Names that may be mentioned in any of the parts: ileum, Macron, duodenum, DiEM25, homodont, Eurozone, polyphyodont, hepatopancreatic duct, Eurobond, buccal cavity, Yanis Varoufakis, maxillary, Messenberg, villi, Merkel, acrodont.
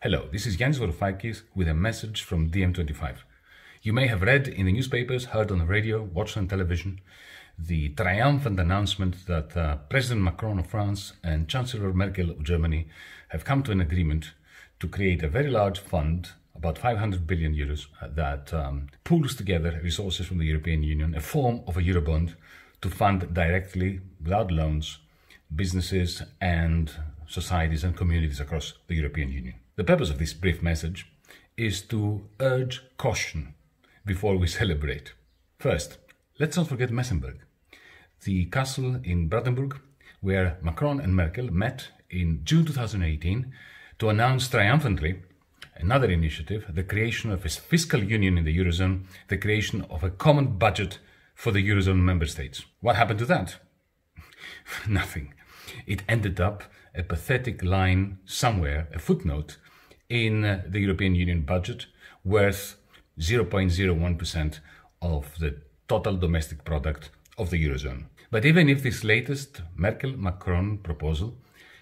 Hello, this is Yanis Varoufakis with a message from DiEM25. You may have read in the newspapers, heard on the radio, watched on television, the triumphant announcement that President Macron of France and Chancellor Merkel of Germany have come to an agreement to create a very large fund, about 500 billion euros, that pools together resources from the European Union, a form of a Eurobond, to fund directly, without loans, businesses and societies and communities across the European Union. The purpose of this brief message is to urge caution before we celebrate. First, let's not forget Messenberg, the castle in Brandenburg where Macron and Merkel met in June 2018 to announce triumphantly another initiative, the creation of a fiscal union in the Eurozone, the creation of a common budget for the Eurozone member states. What happened to that? Nothing. It ended up a pathetic line somewhere, a footnote, in the European Union budget worth 0.01% of the total domestic product of the Eurozone. But even if this latest Merkel-Macron proposal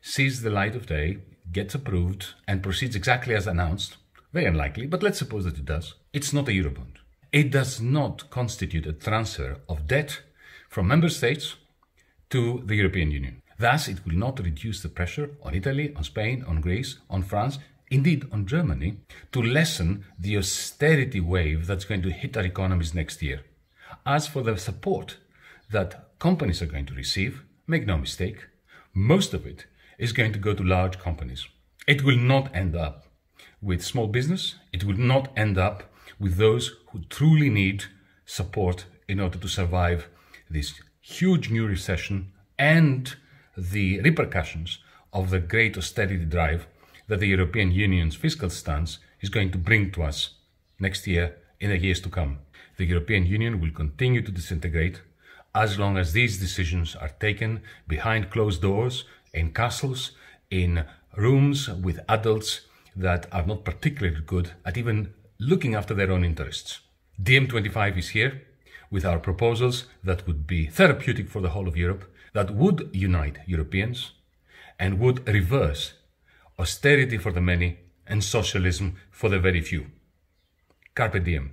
sees the light of day, gets approved and proceeds exactly as announced, very unlikely, but let's suppose that it does, it's not a Eurobond. It does not constitute a transfer of debt from member states to the European Union. Thus, it will not reduce the pressure on Italy, on Spain, on Greece, on France, indeed on Germany, to lessen the austerity wave that's going to hit our economies next year. As for the support that companies are going to receive, make no mistake, most of it is going to go to large companies. It will not end up with small business. It will not end up with those who truly need support in order to survive this huge new recession and the repercussions of the great austerity drive that the European Union's fiscal stance is going to bring to us next year, in the years to come. The European Union will continue to disintegrate as long as these decisions are taken behind closed doors, in castles, in rooms with adults that are not particularly good at even looking after their own interests. DiEM25 is here with our proposals that would be therapeutic for the whole of Europe, that would unite Europeans and would reverse austerity for the many and socialism for the very few. Carpe diem.